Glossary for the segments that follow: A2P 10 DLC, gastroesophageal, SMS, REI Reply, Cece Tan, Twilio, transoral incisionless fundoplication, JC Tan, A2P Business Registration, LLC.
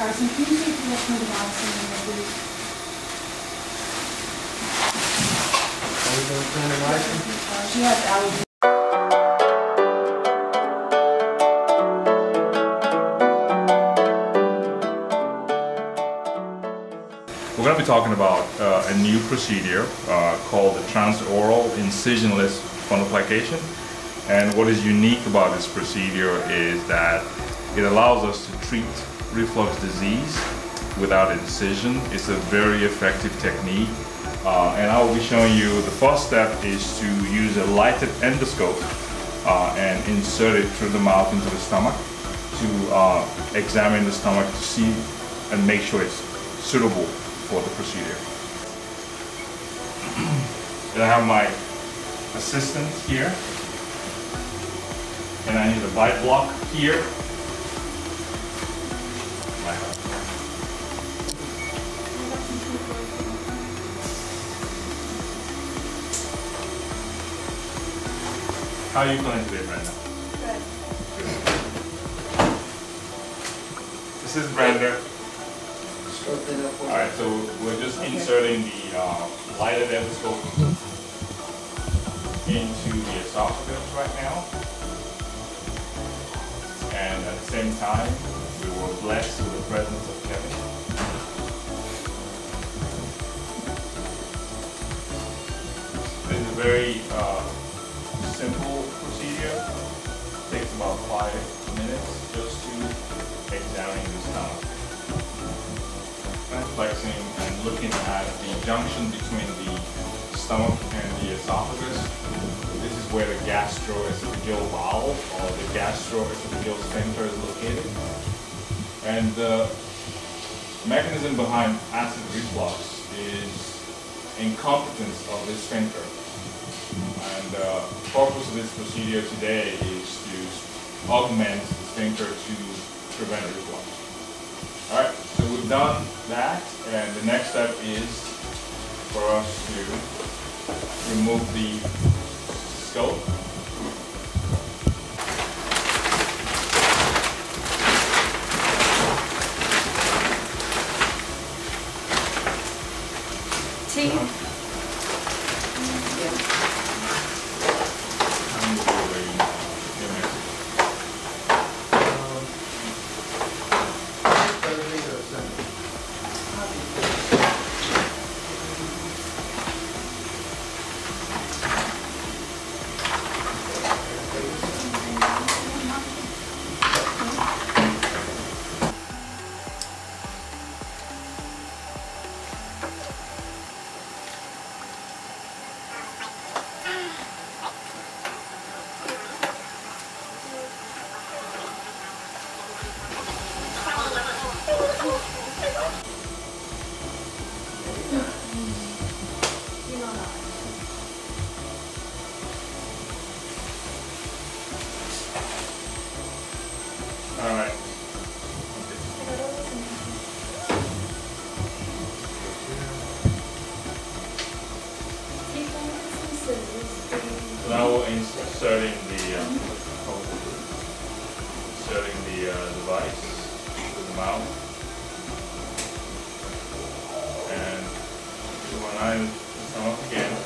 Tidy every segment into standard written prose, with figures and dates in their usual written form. person, communicate directly with Allison in the group. Are we going to turn it right? She has allergies. We're going to be talking about a new procedure called the transoral incisionless fundoplication. And what is unique about this procedure is that it allows us to treat reflux disease without incision. It's a very effective technique. And I will be showing you the first step is to use a lighted endoscope and insert it through the mouth into the stomach to examine the stomach to see and make sure it's suitable for the procedure. And I have my assistant here, and I need a bite block here. How are you feeling today, Brenda? Good. This is Brenda. Alright, so we're just inserting the lighted endoscope into the esophagus right now. And at the same time, we were blessed with the presence of Kevin. This is a very simple procedure. It takes about 5 minutes just to examine the stomach. Flexing and looking at the junction between the stomach and the esophagus. This is where the gastroesophageal valve or the gastroesophageal sphincter is located. And the mechanism behind acid reflux is incompetence of this sphincter. And the purpose of this procedure today is to augment the sphincter to prevent reflux. Alright, so we've done that, and the next step is for us to remove the scope. Now we're inserting the device to the mouth, and when I come up again,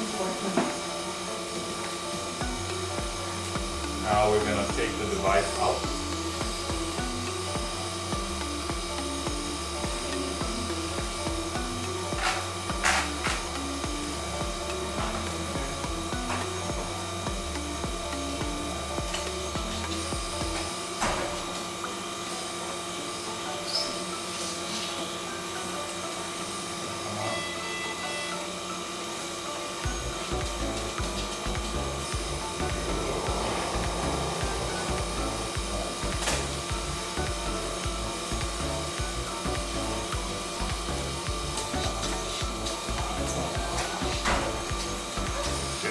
important. Now we're going to take the device out.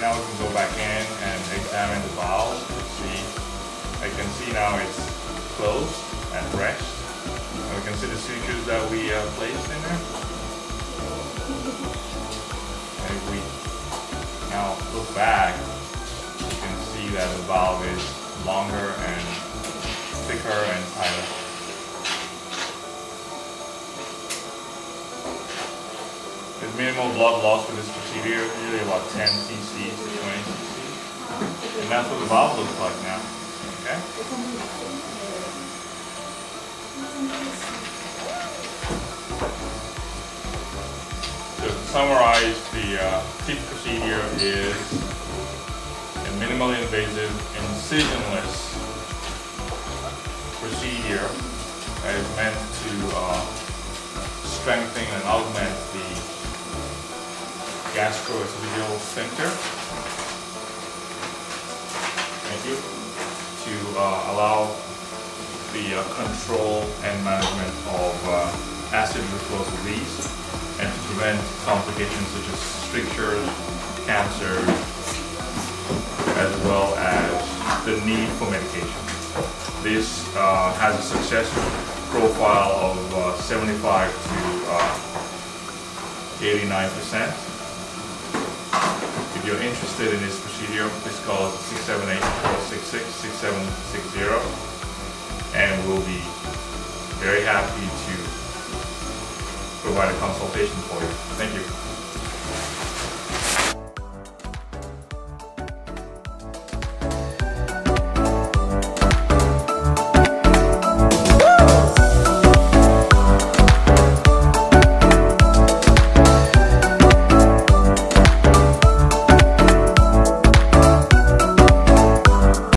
Now we can go back in and examine the valve to see. I can see now it's closed and fresh. And we can see the sutures that we placed in there. And if we now look back, you can see that the valve is longer and thicker and tighter. There's minimal blood loss for this procedure, usually about 10 cc to 20 cc. And that's what the valve looks like now. Okay? So to summarize, the PIP procedure is a minimally invasive, incisionless procedure that is meant to strengthen and augment the gastroesophageal sphincter. Thank you. To allow the control and management of acid reflux disease and to prevent complications such as strictures, cancer, as well as the need for medication. This has a success profile of 75 to 89%. If you're interested in this procedure, please call 678-466-6760 and we'll be very happy to provide a consultation for you. Thank you.